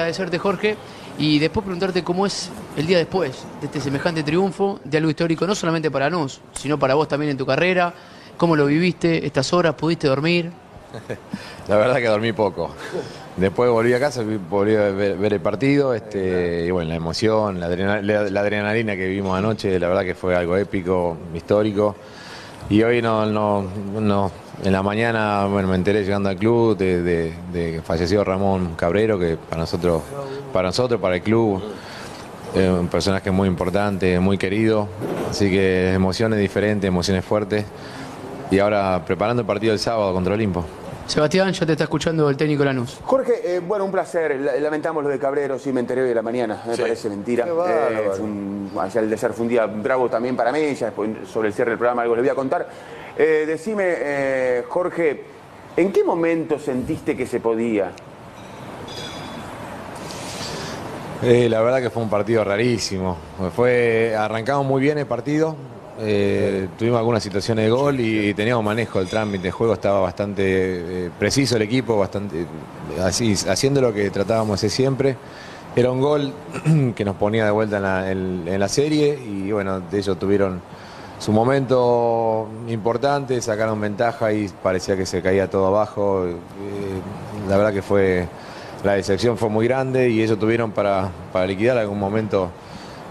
Agradecerte, Jorge, y después preguntarte cómo es el día después de este semejante triunfo, de algo histórico, no solamente para Lanús, sino para vos también en tu carrera. ¿Cómo lo viviste estas horas? ¿Pudiste dormir? La verdad que dormí poco. Después volví a casa, volví a ver el partido, y bueno, la emoción, la adrenalina que vivimos anoche, la verdad que fue algo épico, histórico. Y hoy en la mañana, bueno, me enteré llegando al club de que falleció Ramón Cabrero, que para el club, un personaje muy importante, muy querido. Así que emociones diferentes, emociones fuertes. Y ahora preparando el partido del sábado contra Olimpo. Sebastián, ya te está escuchando el técnico Lanús. Jorge, bueno, un placer. Lamentamos lo de Cabrero, sí, me enteré hoy de la mañana. Me parece mentira. Al de ser fue un día bravo también para mí. Ya después, sobre el cierre del programa, algo les voy a contar. Decime, Jorge, ¿en qué momento sentiste que se podía? La verdad que fue un partido rarísimo. Arrancamos muy bien el partido. Tuvimos algunas situaciones de gol y teníamos manejo del trámite de juego, estaba bastante preciso el equipo, bastante así, haciendo lo que tratábamos de hacer siempre. Era un gol que nos ponía de vuelta en la serie y bueno, ellos tuvieron su momento importante, sacaron ventaja y parecía que se caía todo abajo. La verdad que la decepción fue muy grande y ellos tuvieron para liquidar algún momento.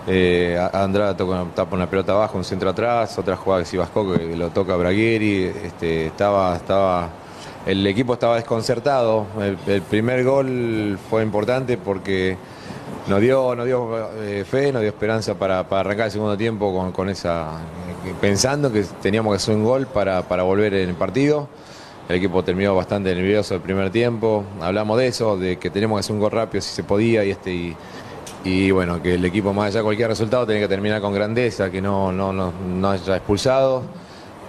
Andrade tapa una pelota abajo, un centro atrás, otra jugada que si Vasco que lo toca Bragueri, el equipo estaba desconcertado. El primer gol fue importante porque nos dio fe, nos dio esperanza para arrancar el segundo tiempo pensando que teníamos que hacer un gol para volver en el partido. El equipo terminó bastante nervioso el primer tiempo, hablamos de eso, de que teníamos que hacer un gol rápido si se podía y bueno, que el equipo, más allá de cualquier resultado, tenía que terminar con grandeza, que no haya expulsado,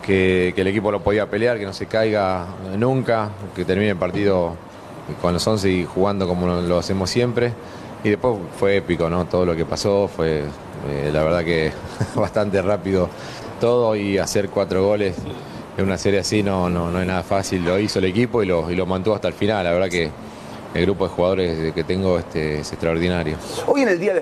que el equipo lo podía pelear, que no se caiga nunca, que termine el partido con los 11 y jugando como lo hacemos siempre. Y después fue épico, ¿no? Todo lo que pasó fue, la verdad que bastante rápido todo, y hacer 4 goles en una serie así no es nada fácil. Lo hizo el equipo y lo mantuvo hasta el final, la verdad que el grupo de jugadores que tengo es extraordinario. Hoy en el día de